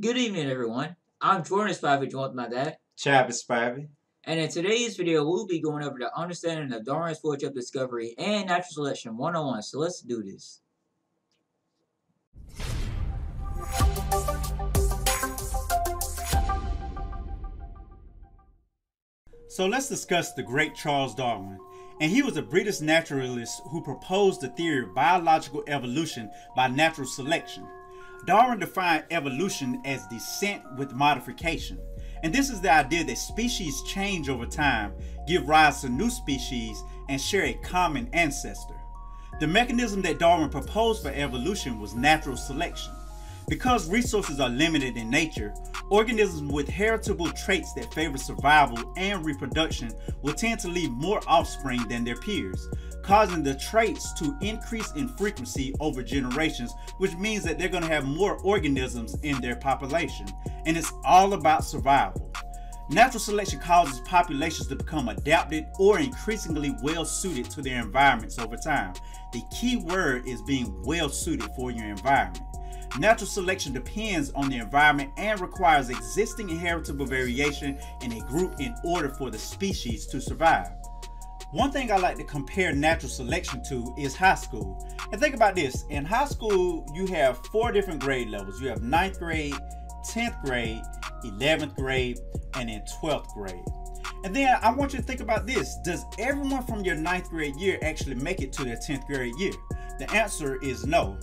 Good evening, everyone. I'm Jordan Spivey, joined by my dad, Chivas Spivey. And in today's video, we'll be going over the understanding of Darwin's theory of discovery and natural selection 101. So let's do this. So let's discuss the great Charles Darwin. And he was a British naturalist who proposed the theory of biological evolution by natural selection. Darwin defined evolution as descent with modification. And this is the idea that species change over time, give rise to new species, and share a common ancestor. The mechanism that Darwin proposed for evolution was natural selection. Because resources are limited in nature, organisms with heritable traits that favor survival and reproduction will tend to leave more offspring than their peers, causing the traits to increase in frequency over generations, which means that they're going to have more organisms in their population. And it's all about survival. Natural selection causes populations to become adapted or increasingly well suited to their environments over time. The key word is being well suited for your environment. Natural selection depends on the environment and requires existing inheritable variation in a group in order for the species to survive. One thing I like to compare natural selection to is high school. And think about this, in high school you have 4 different grade levels. You have 9th grade, 10th grade, 11th grade, and then 12th grade. And then I want you to think about this, does everyone from your 9th grade year actually make it to their 10th grade year? The answer is no.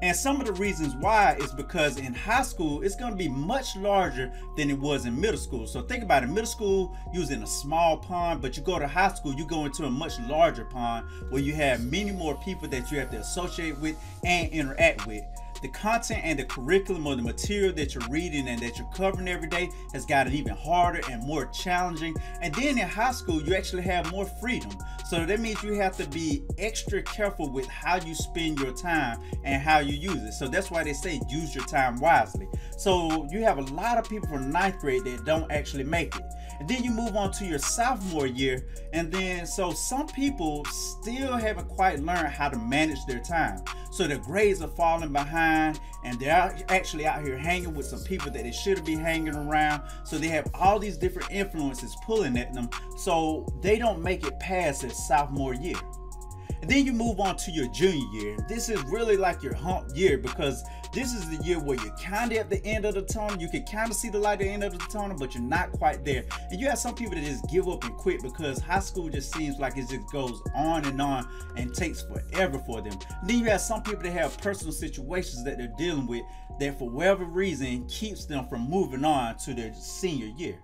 And some of the reasons why is because in high school, it's going to be much larger than it was in middle school. So think about it, middle school, you was in a small pond, but you go to high school, you go into a much larger pond where you have many more people that you have to associate with and interact with. The content and the curriculum or the material that you're reading and that you're covering every day has gotten even harder and more challenging. And then in high school, you actually have more freedom. So that means you have to be extra careful with how you spend your time and how you use it. So that's why they say use your time wisely. So you have a lot of people from 9th grade that don't actually make it. And then you move on to your sophomore year. And then so some people still haven't quite learned how to manage their time. So their grades are falling behind and they're actually out here hanging with some people that they shouldn't be hanging around. So they have all these different influences pulling at them. So they don't make it past their sophomore year. And then you move on to your junior year. This is really like your hump year because this is the year where you're kind of at the end of the tunnel. You can kind of see the light at the end of the tunnel, but you're not quite there. And you have some people that just give up and quit because high school just seems like it just goes on and takes forever for them. And then you have some people that have personal situations that they're dealing with that for whatever reason keeps them from moving on to their senior year.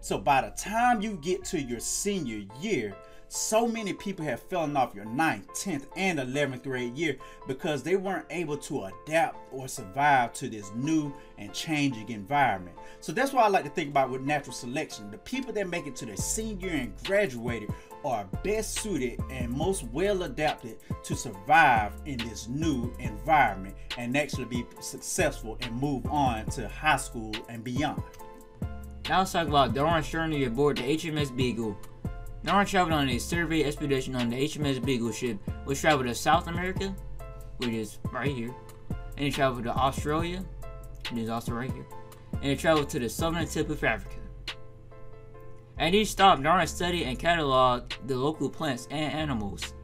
So by the time you get to your senior year, so many people have fallen off your 9th, 10th, and 11th grade year because they weren't able to adapt or survive to this new and changing environment. So that's why I like to think about with natural selection. The people that make it to their senior and graduated are best suited and most well adapted to survive in this new environment and actually be successful and move on to high school and beyond. Now let's talk about Darwin's journey aboard the HMS Beagle. Darwin traveled on a survey expedition on the HMS Beagle ship, which traveled to South America, which is right here, and he traveled to Australia, which is also right here, and he traveled to the southern tip of Africa. At each stop, Darwin studied and cataloged the local plants and animals.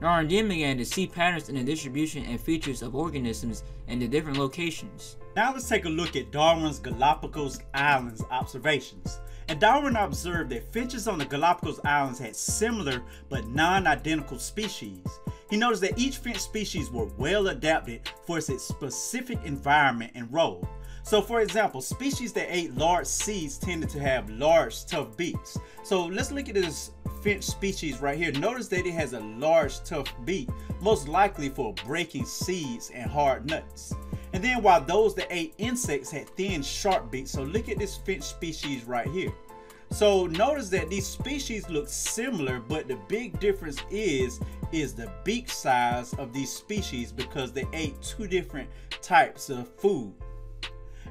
Darwin then began to see patterns in the distribution and features of organisms in the different locations. Now let's take a look at Darwin's Galapagos Islands observations. And Darwin observed that finches on the Galapagos Islands had similar but non-identical species. He noticed that each finch species were well adapted for its specific environment and role. So for example, species that ate large seeds tended to have large, tough beaks. So let's look at this finch species right here. Notice that it has a large, tough beak, most likely for breaking seeds and hard nuts. And then while those that ate insects had thin, sharp beaks. So look at this finch species right here. So notice that these species look similar, but the big difference is the beak size of these species because they ate 2 different types of food.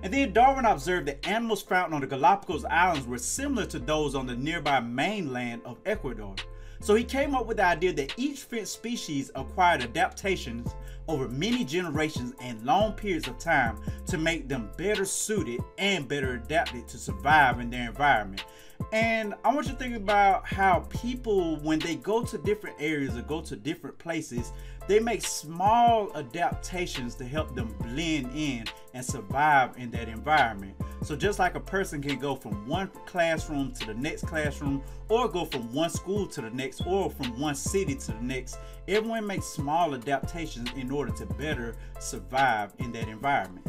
And then Darwin observed that animals found on the Galapagos Islands were similar to those on the nearby mainland of Ecuador. So he came up with the idea that each finch species acquired adaptations over many generations and long periods of time to make them better suited and better adapted to survive in their environment. And I want you to think about how people, when they go to different areas or go to different places, they make small adaptations to help them blend in and survive in that environment. So just like a person can go from one classroom to the next classroom, or go from one school to the next, or from one city to the next, everyone makes small adaptations in order to better survive in that environment.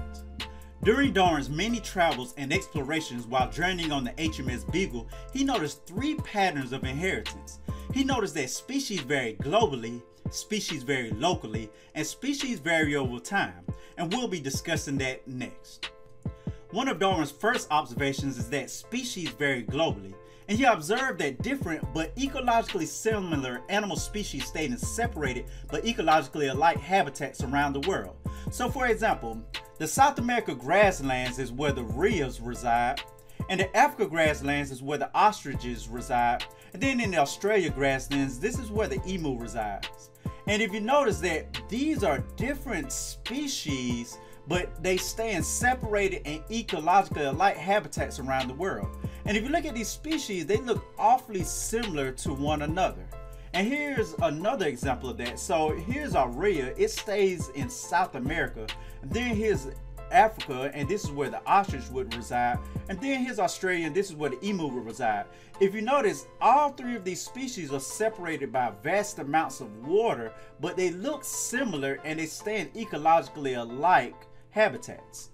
During Darwin's many travels and explorations while journeying on the HMS Beagle, he noticed three patterns of inheritance. He noticed that species vary globally, species vary locally, and species vary over time, and we'll be discussing that next. One of Darwin's first observations is that species vary globally, and he observed that different but ecologically similar animal species stayed in separated but ecologically alike habitats around the world. So for example, the South America grasslands is where the rheas reside, and the Africa grasslands is where the ostriches reside, and then in the Australia grasslands, this is where the emu resides. And if you notice that these are different species, but they stay in separated and ecologically alike habitats around the world. And if you look at these species, they look awfully similar to one another. And here's another example of that. So here's our rhea, it stays in South America. And then here's Africa, and this is where the ostrich would reside. And then here's Australia, and this is where the emu would reside. If you notice, all three of these species are separated by vast amounts of water, but they look similar and they stay in ecologically alike habitats.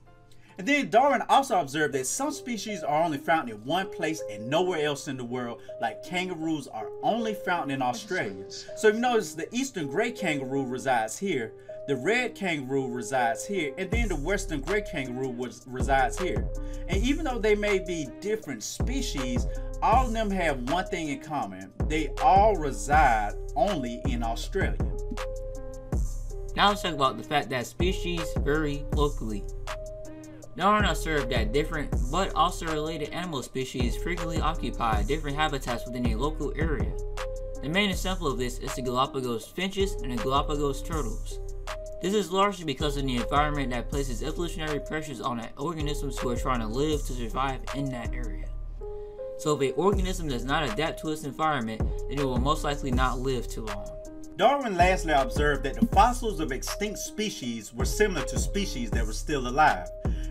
And then Darwin also observed that some species are only found in one place and nowhere else in the world, like kangaroos are only found in Australia. So if you notice, the eastern grey kangaroo resides here, the red kangaroo resides here, and then the western grey kangaroo resides here. And even though they may be different species, all of them have one thing in common: they all reside only in Australia. Now let's talk about the fact that species vary locally. Darwin observed that different but also related animal species frequently occupy different habitats within a local area. The main example of this is the Galapagos finches and the Galapagos turtles. This is largely because of the environment that places evolutionary pressures on the organisms who are trying to live to survive in that area. So if an organism does not adapt to its environment, then it will most likely not live too long. Darwin lastly observed that the fossils of extinct species were similar to species that were still alive,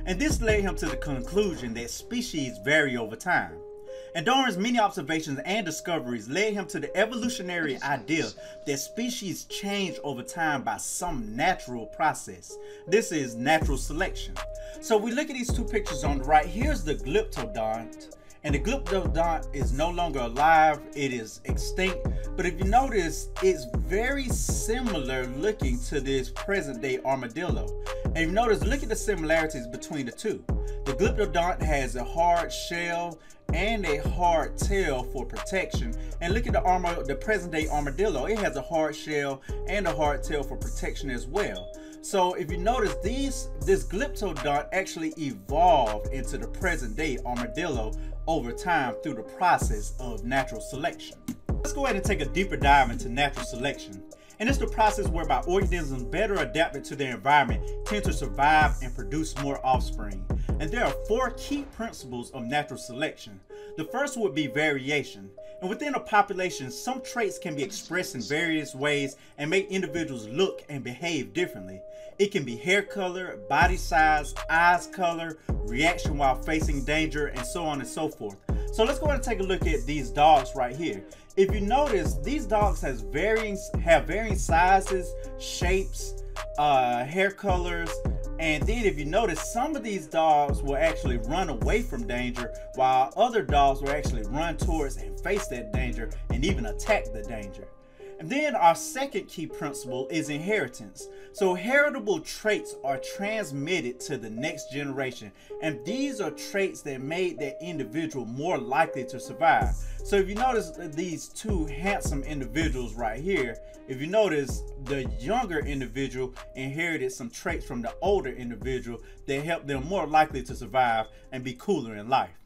and this led him to the conclusion that species vary over time. And Darwin's many observations and discoveries led him to the evolutionary idea that species change over time by some natural process. This is natural selection. So we look at these two pictures on the right. Here's the glyptodont. And the glyptodont is no longer alive, it is extinct. But if you notice, it's very similar looking to this present day armadillo. And if you notice, look at the similarities between the two. The glyptodont has a hard shell and a hard tail for protection. And look at the present day armadillo, it has a hard shell and a hard tail for protection as well. So if you notice, this glyptodont actually evolved into the present day armadillo over time through the process of natural selection. Let's go ahead and take a deeper dive into natural selection. And it's the process whereby organisms better adapted to their environment tend to survive and produce more offspring. And there are four key principles of natural selection. The first would be variation. And within a population, some traits can be expressed in various ways and make individuals look and behave differently. It can be hair color, body size, eyes color, reaction while facing danger, and so on and so forth. So let's go ahead and take a look at these dogs right here. If you notice, these dogs have varying sizes, shapes, hair colors, and then if you notice, some of these dogs will actually run away from danger, while other dogs will actually run towards and face that danger and even attack the danger. And then our second key principle is inheritance. So heritable traits are transmitted to the next generation, and these are traits that made that individual more likely to survive. So if you notice these two handsome individuals right here, if you notice, the younger individual inherited some traits from the older individual that helped them more likely to survive and be cooler in life.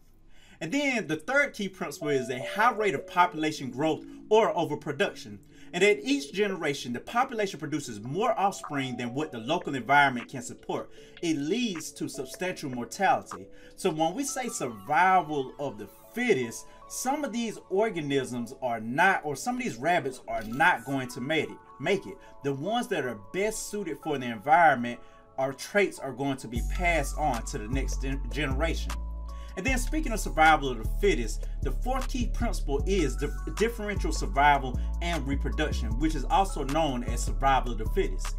And then the third key principle is a high rate of population growth or overproduction. And at each generation, the population produces more offspring than what the local environment can support. It leads to substantial mortality. So when we say survival of the fittest, some of these organisms are not, or some of these rabbits are not going to make it. The ones that are best suited for the environment, our traits are going to be passed on to the next generation. And then speaking of survival of the fittest, the fourth key principle is the differential survival and reproduction, which is also known as survival of the fittest.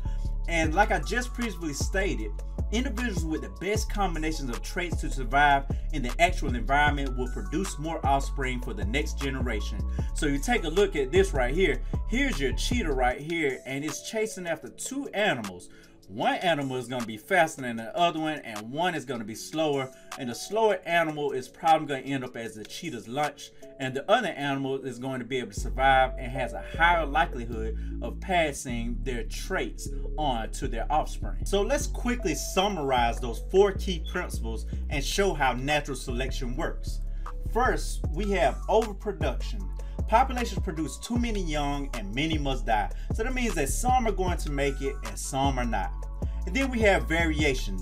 And like I just previously stated, individuals with the best combinations of traits to survive in the actual environment will produce more offspring for the next generation. So you take a look at this right here. Here's your cheetah right here, and it's chasing after two animals. One animal is going to be faster than the other one, and one is going to be slower, and the slower animal is probably going to end up as the cheetah's lunch, and the other animal is going to be able to survive and has a higher likelihood of passing their traits on to their offspring. So let's quickly summarize those four key principles and show how natural selection works. First, we have overproduction. Populations produce too many young and many must die. So that means that some are going to make it and some are not. And then we have variation.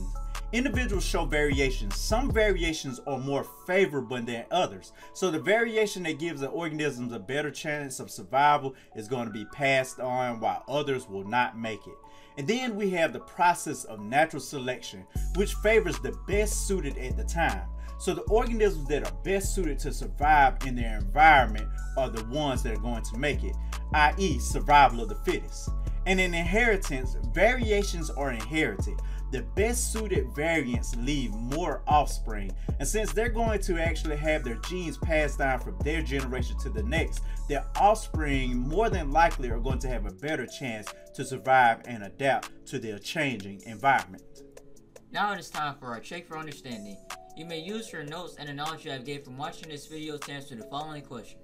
Individuals show variation. Some variations are more favorable than others. So the variation that gives the organisms a better chance of survival is going to be passed on, while others will not make it. And then we have the process of natural selection, which favors the best suited at the time. So the organisms that are best suited to survive in their environment are the ones that are going to make it, i.e. survival of the fittest. And in inheritance, variations are inherited. The best suited variants leave more offspring. And since they're going to actually have their genes passed down from their generation to the next, their offspring more than likely are going to have a better chance to survive and adapt to their changing environment. Now it is time for our check for understanding. You may use your notes and the knowledge you have gained from watching this video to answer the following questions.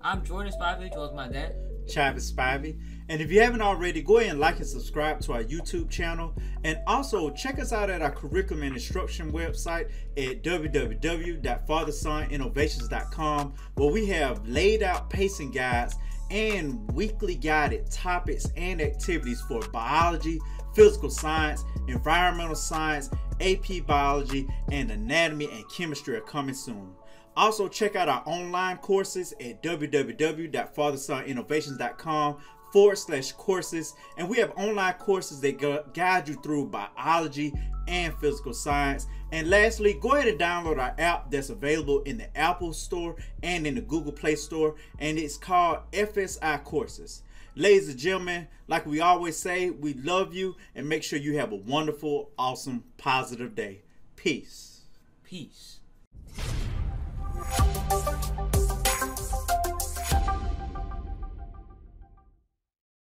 I'm Jordan Spivey, joined by my dad, Chivas Spivey. And if you haven't already, go ahead and like and subscribe to our YouTube channel. And also check us out at our curriculum and instruction website at www.fathersoninnovations.com, where we have laid out pacing guides and weekly guided topics and activities for biology, physical science, environmental science, AP biology, and anatomy and chemistry are coming soon. Also check out our online courses at www.fathersoninnovations.com/courses, and we have online courses that guide you through biology and physical science. And lastly, go ahead and download our app that's available in the Apple Store and in the Google Play Store, and it's called FSI Courses. Ladies and gentlemen, like we always say, we love you, and make sure you have a wonderful, awesome, positive day. Peace. Peace.